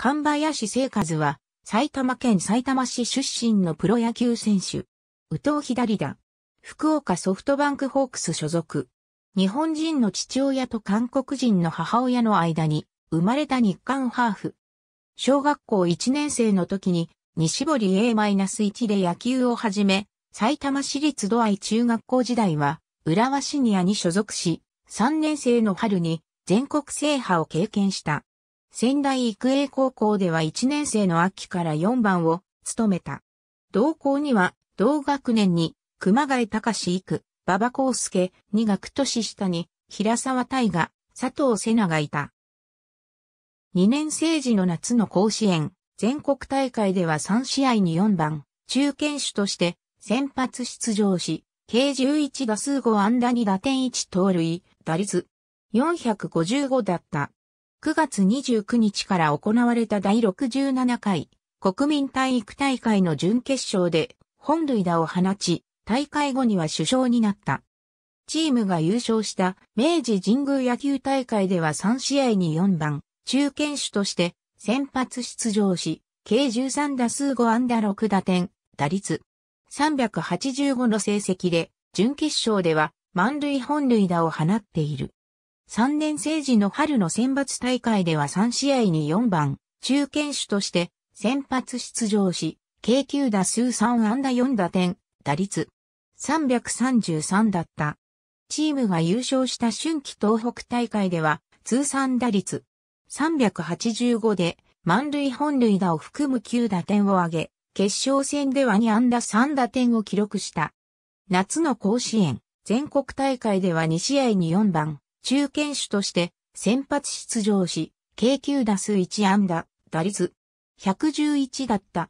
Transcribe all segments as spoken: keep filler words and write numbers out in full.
神林聖和は、埼玉県さいたま市出身のプロ野球選手。右投左打。福岡ソフトバンクホークス所属。日本人の父親と韓国人の母親の間に生まれた日韓ハーフ。小学校いちねん生の時に西堀 エーワン で野球を始め、埼玉市立土合中学校時代は浦和シニアに所属し、さんねん生の春に全国制覇を経験した。仙台育英高校ではいちねん生の秋からよんばんを務めた。同校には同学年に熊谷隆一区、馬場康介、にがく年下に平沢大河、佐藤瀬名がいた。にねん生時の夏の甲子園、全国大会ではさん試合によんばん、中堅手として先発出場し、計じゅういち打数ご安打に打点いち盗塁、打率よんごごだった。くがつにじゅうくにちから行われた第ろくじゅうなな回国民体育大会の準決勝で本塁打を放ち、大会後には主将になった。チームが優勝した明治神宮野球大会ではさん試合によんばん、中堅手として先発出場し、計じゅうさん打数ご安打ろく打点、打率さんはちごの成績で、準決勝では満塁本塁打を放っている。さんねん生時の春の選抜大会ではさん試合によんばん、中堅手として先発出場し、計きゅう打数さん安打よん打点、打率さんさんさんだった。チームが優勝した春季東北大会では通算打率さんはちごで満塁本塁打を含むきゅう打点を挙げ、決勝戦ではに安打さん打点を記録した。夏の甲子園、全国大会ではに試合によんばん。中堅手として先発出場し、計きゅう打数いち安打、打率いちいちいちだった。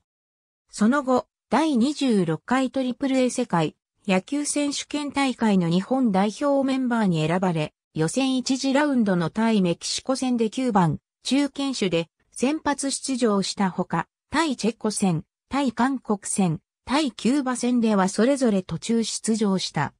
その後、第にじゅうろっ回トリプルエー 世界野球選手権大会の日本代表メンバーに選ばれ、予選いち次ラウンドの対メキシコ戦できゅうばん、中堅手で先発出場したほか、対チェコ戦、対韓国戦、対キューバ戦ではそれぞれ途中出場した。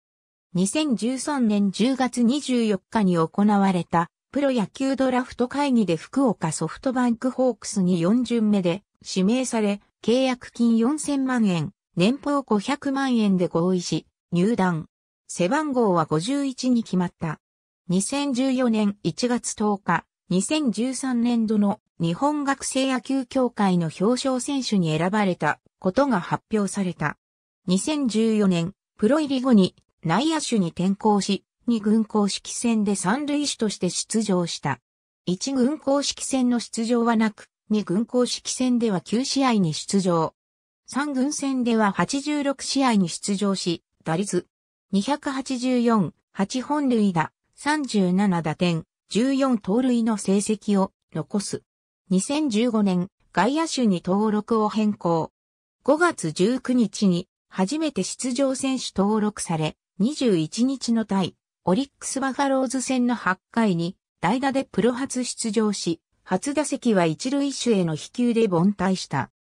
にせんじゅうさんねんじゅうがつにじゅうよっかに行われたプロ野球ドラフト会議で福岡ソフトバンクホークスによん巡目で指名され、契約金よんせんまんえん、年俸ごひゃくまんえんで合意し、入団。背番号はごじゅういちに決まった。にせんじゅうよねんいちがつとおか、にせんじゅうさんねん度の日本学生野球協会の表彰選手に選ばれたことが発表された。にせんじゅうよねん、プロ入り後に、内野手に転向し、に軍公式戦で三塁手として出場した。いち軍公式戦の出場はなく、に軍公式戦ではきゅう試合に出場。さん軍戦でははちじゅうろく試合に出場し、打率にはちよん、はち本塁打、さんじゅうなな打点、じゅうよん盗塁の成績を残す。にせんじゅうごねん、外野手に登録を変更。ごがつじゅうくにちに初めて出場選手登録され、にじゅういちにちの対、オリックスバファローズ戦のはち回に、代打でプロ初出場し、初打席は一塁手への飛球で凡退した。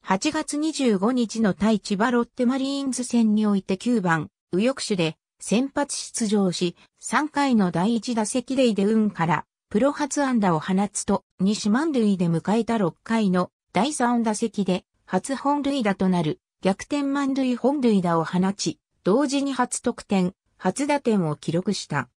はちがつにじゅうごにちの対千葉ロッテマリーンズ戦においてきゅうばん、右翼手で先発出場し、さん回の第いち打席でイデウンから、プロ初安打を放つと、西満塁で迎えたろっ回の第さん打席で、初本塁打となる、逆転満塁本塁打を放ち、同時に初得点、初打点を記録した。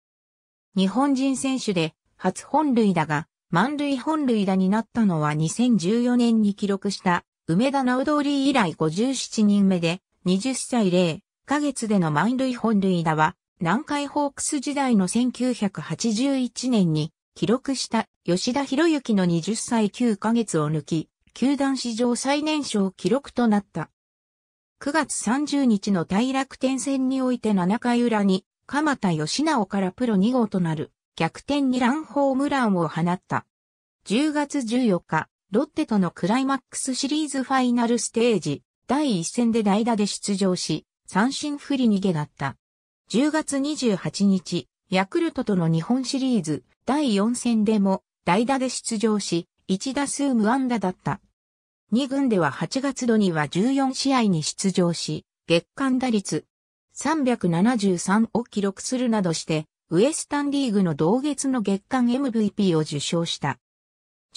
日本人選手で初本塁打が満塁本塁打になったのはにせんじゅうよねんに記録した梅田直通以来ごじゅうなな人目ではたちぜろヶ月での満塁本塁打は南海ホークス時代のせんきゅうひゃくはちじゅういちねんに記録した吉田博之のはたちきゅうヶ月を抜き、球団史上最年少記録となった。くがつさんじゅうにちの対楽天戦においてなな回裏に、鎌田義直からプロに号となる逆転にランホームランを放った。じゅうがつじゅうよっか、ロッテとのクライマックスシリーズファイナルステージ、だいいっ戦で代打で出場し、三振振り逃げだった。じゅうがつにじゅうはちにち、ヤクルトとの日本シリーズ、だいよん戦でも代打で出場し、いち打数無安打だった。に軍でははちがつ度にはじゅうよん試合に出場し、月間打率さんななさんを記録するなどして、ウエスタンリーグの同月の月間 エムブイピー を受賞した。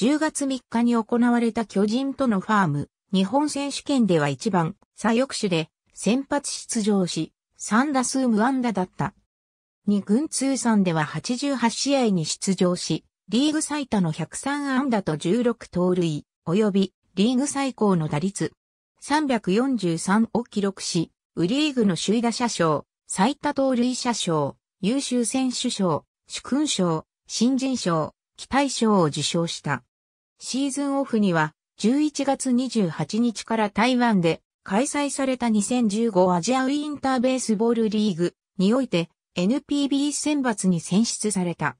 じゅうがつみっかに行われた巨人とのファーム、日本選手権ではいちばん、左翼手で先発出場し、さんだすう無安打だった。に軍通算でははちじゅうはちしあいに出場し、リーグ最多のひゃくさんあんだとじゅうろくとうるい、及びリーグ最高の打率さんよんさんを記録し、ウリーグの首位打者賞、最多盗塁者賞、優秀選手賞、主勲賞、新人賞、期待賞を受賞した。シーズンオフには、じゅういちがつにじゅうはちにちから台湾で開催されたにせんじゅうごアジアウィンターベースボールリーグにおいて エヌピービー 選抜に選出された。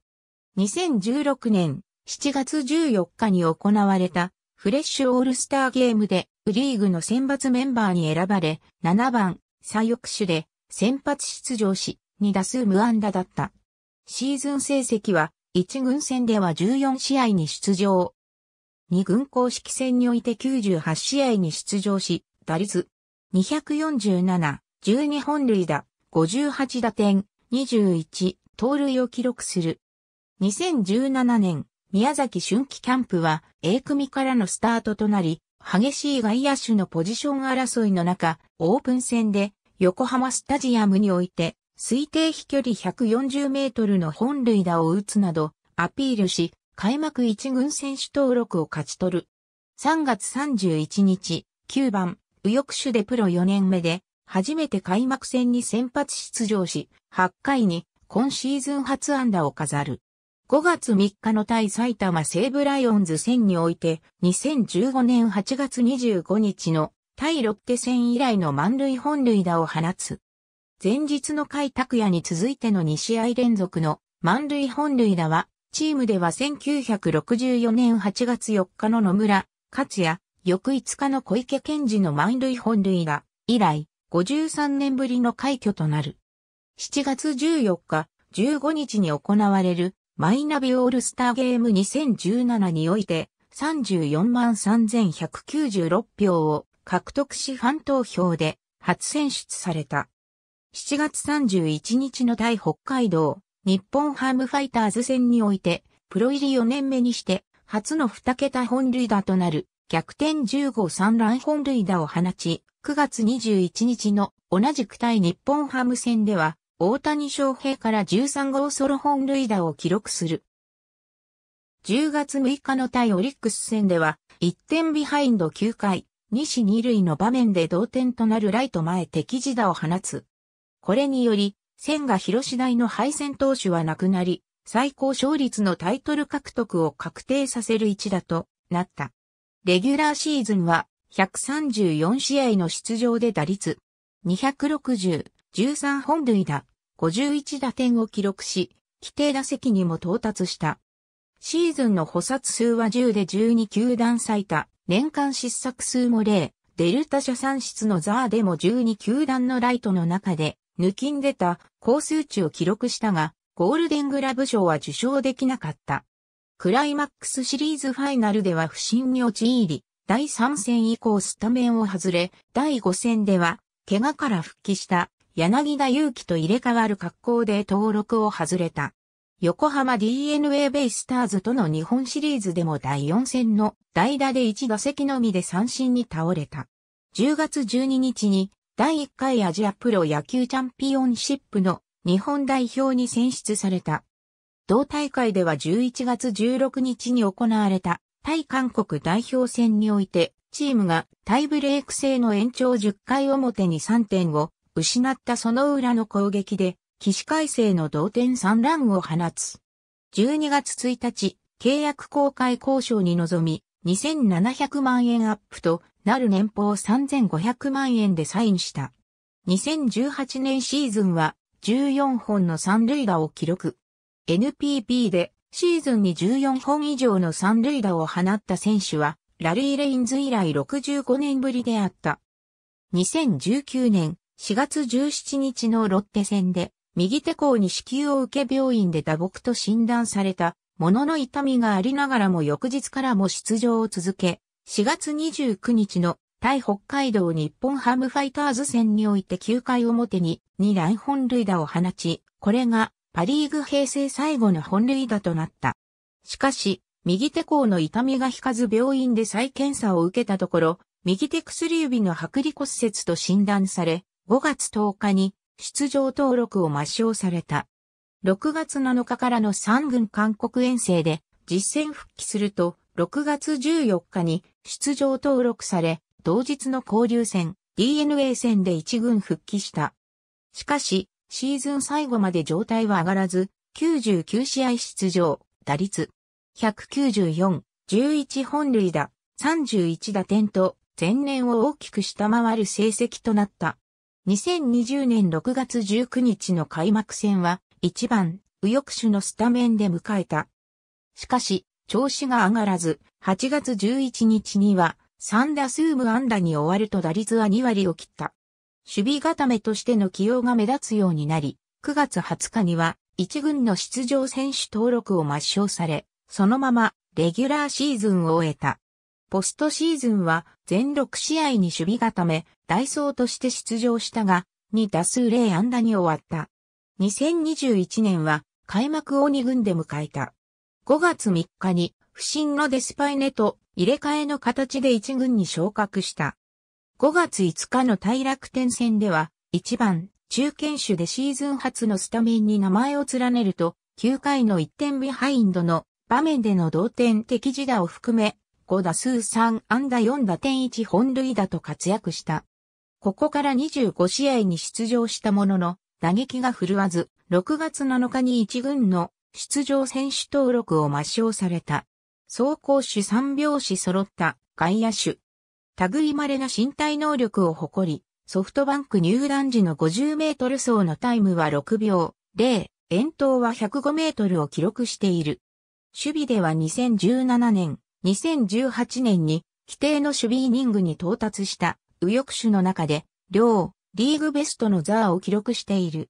にせんじゅうろくねんしちがつじゅうよっかに行われたフレッシュオールスターゲームでウリーグの選抜メンバーに選ばれななばん左翼手で先発出場しにだすう無安打だった。シーズン成績はいちぐんせんではじゅうよんしあいに出場。にぐん公式戦においてきゅうじゅうはちしあいに出場し、打率によんなな、じゅうにほんるいだ、ごじゅうはちだてん、にじゅういちとうるいを記録する。にせんじゅうななねん、宮崎春季キャンプは エー 組からのスタートとなり、激しい外野手のポジション争いの中、オープン戦で横浜スタジアムにおいて、推定飛距離ひゃくよんじゅうメートルの本塁打を打つなど、アピールし、開幕いちぐんせんしゅ登録を勝ち取る。さんがつさんじゅういちにち、きゅうばん、右翼手でプロよねんめで、初めて開幕戦に先発出場し、はちかいに今シーズン初安打を飾る。ごがつみっかの対埼玉西武ライオンズ戦において、にせんじゅうごねんはちがつにじゅうごにちの対ロッテ戦以来の満塁本塁打を放つ。前日の甲斐拓也に続いてのにしあいれんぞくの満塁本塁打は、チームではせんきゅうひゃくろくじゅうよねんはちがつよっかの野村克也、翌いつかの小池健二の満塁本塁打以来、ごじゅうさんねんぶりの快挙となる。しちがつじゅうよっか、じゅうごにちに行われるマイナビオールスターゲームにせんじゅうななにおいて、さんじゅうよんまんさんぜんひゃくきゅうじゅうろくひょうを獲得しファン投票で初選出された。しちがつさんじゅういちにちの対北海道、日本ハムファイターズ戦において、プロ入りよねんめにして、初のにけた本塁打となる、逆転じゅうごさんらん本塁打を放ち、くがつにじゅういちにちの同じく対日本ハム戦では、大谷翔平からじゅうさんごうソロ本塁打を記録する。じゅうがつむいかの対オリックス戦では、いってんビハインドきゅうかい、にしにるいの場面で同点となるライト前適時打を放つ。これにより、千賀博史大の敗戦投手はなくなり、最高勝率のタイトル獲得を確定させる一打となった。レギュラーシーズンはひゃくさんじゅうよんしあいの出場で打率にろくまる、じゅうさんほんるいだ、ごじゅういちだてんを記録し、規定打席にも到達した。シーズンの捕殺数はじゅうでじゅうにきゅうだん最多、年間失策数もゼロ、デルタ社算出のザーでもじゅうにきゅうだんのライトの中で、抜きん出た高数値を記録したが、ゴールデングラブ賞は受賞できなかった。クライマックスシリーズファイナルでは不振に陥り、だいさんせん以降スタメンを外れ、だいごせんでは、怪我から復帰した柳田悠岐と入れ替わる格好で登録を外れた。横浜 ディーエヌエー ベイスターズとの日本シリーズでもだいよんせんの代打でいちだせきのみで三振に倒れた。じゅうがつじゅうににちに、だいいっかいアジアプロ野球チャンピオンシップの日本代表に選出された。同大会ではじゅういちがつじゅうろくにちに行われた対韓国代表戦においてチームがタイブレーク制の延長じゅっかいおもてにさんてんを失ったその裏の攻撃で起死回生の同点さんらんを放つ。じゅうにがつついたち契約更改交渉に臨みにせんななひゃくまんえんアップとなる年俸さんぜんごひゃくまんえんでサインした。にせんじゅうはちねんシーズンはじゅうよんほんの三塁打を記録。エヌピービー でシーズンにじゅうよんほん以上の三塁打を放った選手はラリー・レインズ以来ろくじゅうごねんぶりであった。にせんじゅうきゅうねんしがつじゅうしちにちのロッテ戦で右手甲に子宮を受け病院で打撲と診断されたものの痛みがありながらも翌日からも出場を続け、しがつにじゅうくにちの対北海道日本ハムファイターズ戦においてきゅうかいおもてににらん本塁打を放ち、これがパリーグ平成最後の本塁打となった。しかし、右手甲の痛みが引かず病院で再検査を受けたところ、右手薬指の剥離骨折と診断され、ごがつとおかに出場登録を抹消された。ろくがつなのかからのさんぐん韓国遠征で実戦復帰すると、ろくがつじゅうよっかに出場登録され、同日の交流戦 ディーエヌエー 戦でいちぐん復帰した。しかし、シーズン最後まで状態は上がらず、きゅうじゅうきゅうしあい出場、打率いちきゅうよん、じゅういちほんるいだ、さんじゅういちだてんと、前年を大きく下回る成績となった。にせんにじゅうねんろくがつじゅうくにちの開幕戦は、いちばん、右翼手のスタメンで迎えた。しかし、調子が上がらず、はちがつじゅういちにちには、さんだすうむあんだに終わると打率はにわりを切った。守備固めとしての起用が目立つようになり、くがつはつかには、いちぐんの出場選手登録を抹消され、そのまま、レギュラーシーズンを終えた。ポストシーズンは、全ろくしあいに守備固め、代走として出場したが、にだすうれいあんだに終わった。にせんにじゅういちねんは、開幕をにぐんで迎えた。ごがつみっかに、不振のデスパイネと入れ替えの形でいちぐんに昇格した。ごがついつかの対楽天戦では、いちばん、中堅手でシーズン初のスタメンに名前を連ねると、きゅうかいのいってんビハインドの場面での同点的自打を含め、ごだすうさんあんだよんだてんいちほんるいだと活躍した。ここからにじゅうごしあいに出場したものの、打撃が振るわず、ろくがつなのかにいちぐんの出場選手登録を抹消された。走攻守さんびょうし揃った外野手。類稀な身体能力を誇り、ソフトバンク入団時のごじゅうメートルそうのタイムはろくびょうぜろ、遠投はひゃくごメートルを記録している。守備ではにせんじゅうななねん、にせんじゅうはちねんに規定の守備イニングに到達した右翼手の中で、両リーグベストの座を記録している。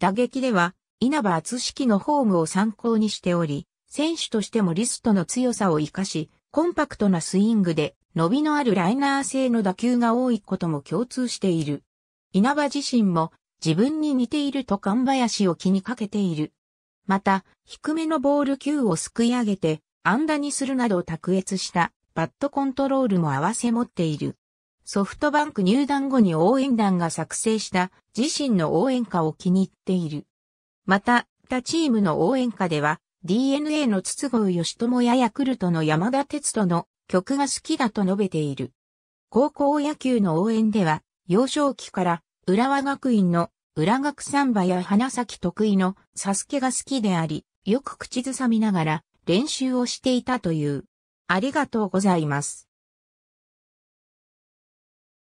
打撃では、稲葉篤紀のフォームを参考にしており、選手としてもリストの強さを活かし、コンパクトなスイングで、伸びのあるライナー性の打球が多いことも共通している。稲葉自身も自分に似ていると神林を気にかけている。また、低めのボール球をすくい上げて、安打にするなど卓越したバットコントロールも合わせ持っている。ソフトバンク入団後に応援団が作成した自身の応援歌を気に入っている。また、他チームの応援歌では、ディーエヌエー の筒香嘉智やヤクルトの山田哲人の曲が好きだと述べている。高校野球の応援では、幼少期から浦和学院の浦学サンバや花咲徳栄のサスケが好きであり、よく口ずさみながら練習をしていたという。ありがとうございます。